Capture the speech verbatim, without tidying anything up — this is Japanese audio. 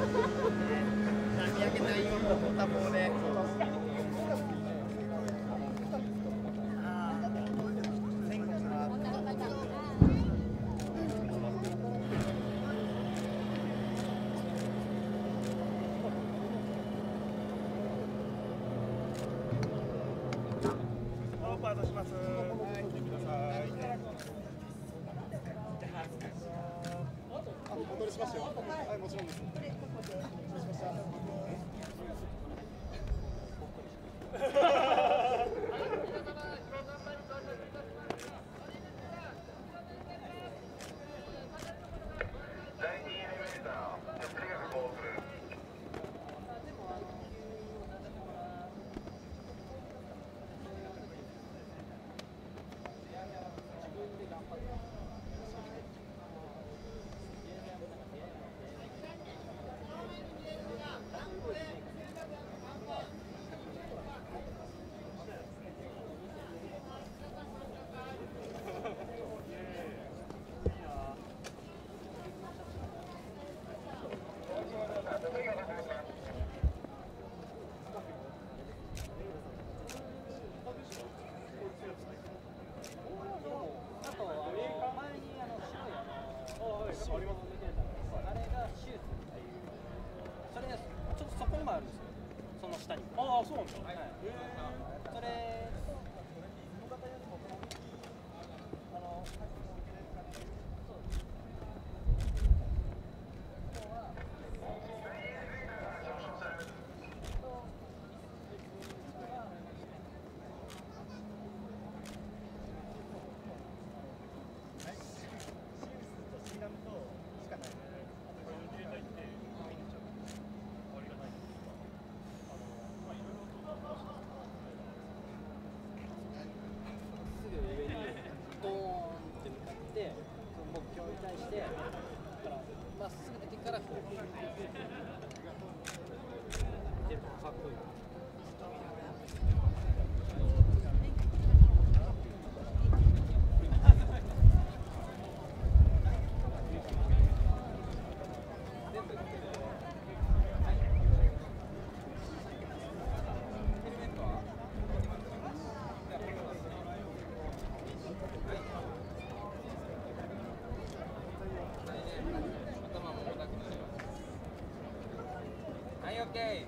波焼けないように多忙で。Okay.